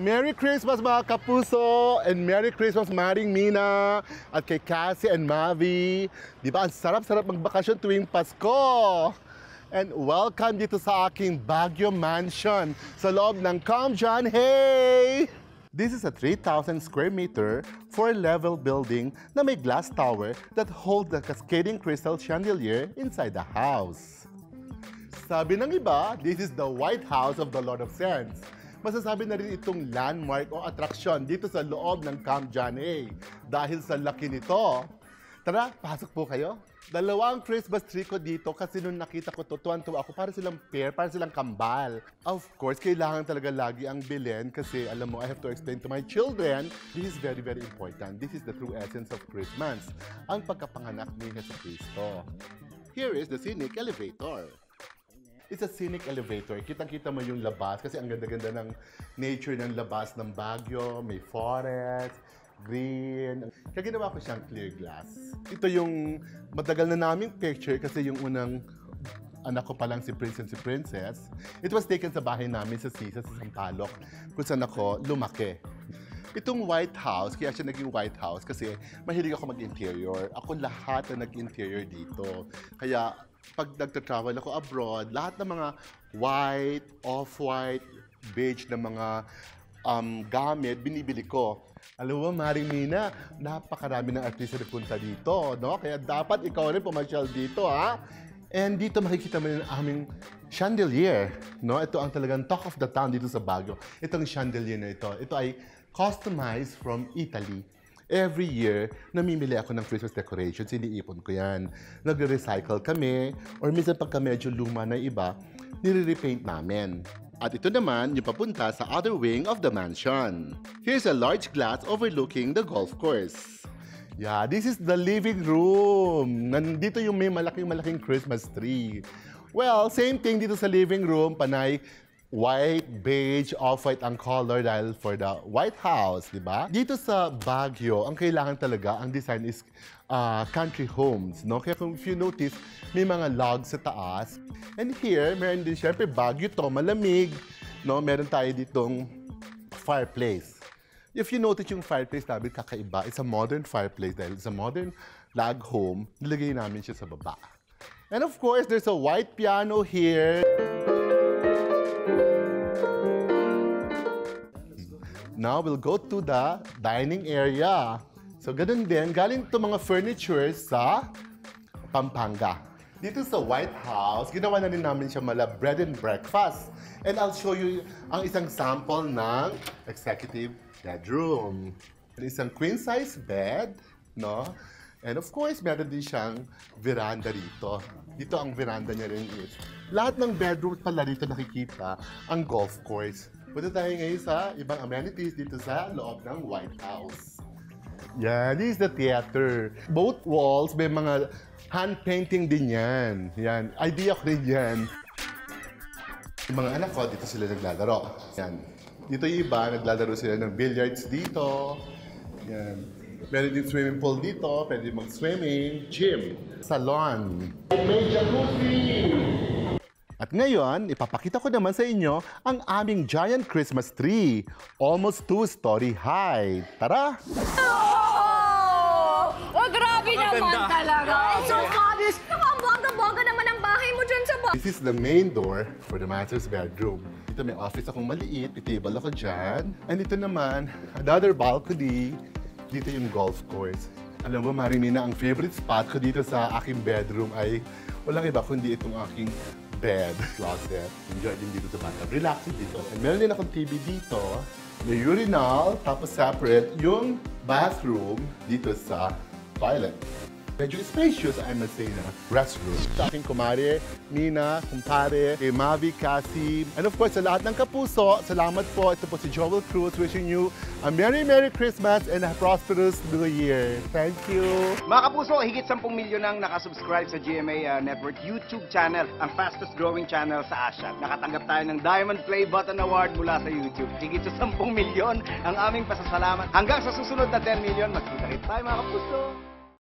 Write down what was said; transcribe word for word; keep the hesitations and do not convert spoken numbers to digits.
Merry Christmas mga Kapuso! And Merry Christmas Maring Mina! At kay Cassy and Mavy! Di ba ang sarap-sarap magbakasyon tuwing Pasko! And welcome dito sa aking Baguio Mansion sa loob ng Camp John Hay! This is a three thousand square meter, four-level building na may glass tower that holds the cascading crystal chandelier inside the house. Sabi ng iba, this is the White House of the Lord of Sands. Masasabi na rin itong landmark o atraksyon dito sa loob ng Camp John Hay dahil sa laki nito. Tara, pasok po kayo. Dalawang Christmas tree ko dito kasi nung nakita ko to, tuwan-tuwa ako, para silang pair, para silang kambal. Of course, kailangan talaga lagi ang bilhin kasi alam mo, I have to explain to my children, this is very, very important. This is the true essence of Christmas, ang pagkapanganak ni Jesucristo. Here is the scenic elevator. It's a scenic elevator. Kitang-kita mo yung labas kasi ang ganda-ganda ng nature ng labas ng Baguio, may forest, green. Kaya ginawa ko siyang clear glass. Ito yung matagal na naming picture kasi yung unang anak ko pa lang si Prince and si Princess. It was taken sa bahay namin sa Sisa, sa Sampaloc, kung saan ako lumaki. Itong White House, kaya siya naging White House kasi mahilig ako mag-interior. Ako lahat na nag-interior dito. Kaya pag nagtatravel ako abroad, lahat ng mga white, off-white, beige na mga um, gamit, binibili ko. Alam mo, Maring Mina, napakarami ng artista na punta dito, no? Kaya dapat ikaw rin pumasyal dito, ha? And dito makikita mo rin ang aming chandelier, no? Ito ang talagang talk of the town dito sa Baguio. Itong chandelier na ito. Ito ay customized from Italy. Every year, namimili ako ng Christmas decorations, iniipon ko yan. Nagre-recycle kami, or minsan pagka medyo luma na iba, nire-repaint namin. At ito naman yung papunta sa other wing of the mansion. Here's a large glass overlooking the golf course. Yeah, this is the living room. Nandito yung may malaking-malaking Christmas tree. Well, same thing dito sa living room. Panay white, beige, off-white ang color dahil for the White House, di ba? Dito sa Baguio, ang kailangan talaga, ang design is uh, country homes, no? Kaya kung if you notice, may mga logs sa taas. And here, meron din syempre Baguio to, malamig, no? Meron tayo ditong fireplace. If you notice yung fireplace namin kakaiba, it's a modern fireplace dahil it's a modern log home, nilagay namin siya sa baba. And of course, there's a white piano here. Now we'll go to the dining area. So ganun din, galing to mga furniture sa Pampanga. Dito sa White House, ginawa na rin namin siya mala bread and breakfast. And I'll show you ang isang sample ng executive bedroom. Isang queen-size bed, no? And of course, meron din siyang veranda rito. Dito ang veranda niya rin is. Lahat ng bedroom pala rito nakikita ang golf course. Punta tayo ngayon sa ibang amenities dito sa loob ng White House. Yeah, this is the theater. Both walls, may mga hand painting din yan. Yan. Idea ko rin yan. Yung mga anak ko, dito sila naglalaro. Yan. Dito yung iba, naglalaro sila ng billiards dito. Yan. Meron din swimming pool dito. Pwede mag-swimming. Gym. Salon. May jacuzzi! At ngayon, ipapakita ko naman sa inyo ang aming giant Christmas tree. Almost two-story high. Tara! Oh! Oh, grabe naman talaga! This is the main door for the master's bedroom. Ito may office akong maliit, itable ako dyan. And ito naman, another balcony. Dito yung golf course. Alam mo, Marimina, ang favorite spot ko dito sa aking bedroom ay walang iba kundi itong aking bed, closet. Enjoy din dito sa bathtub. Relax dito. And meron din akong T V dito. May urinal, tapos separate yung bathroom dito sa toilet. Medyo spacious, I must say, na restroom. Sa aking kumare, Nina, kumpare, kay Mavy, Cassy, and of course, sa lahat ng Kapuso, salamat po. Ito po si Joel Cruz wishing you a Merry Merry Christmas and a prosperous New Year. Thank you. Mga Kapuso, higit sampung milyon ang nakasubscribe sa G M A uh, Network YouTube channel, ang fastest growing channel sa Asia. Nakatanggap tayo ng Diamond Play Button Award mula sa YouTube. Higit sa sampung milyon ang aming pasasalamat. Hanggang sa susunod na ten milyon, magkita rin tayo mga Kapuso.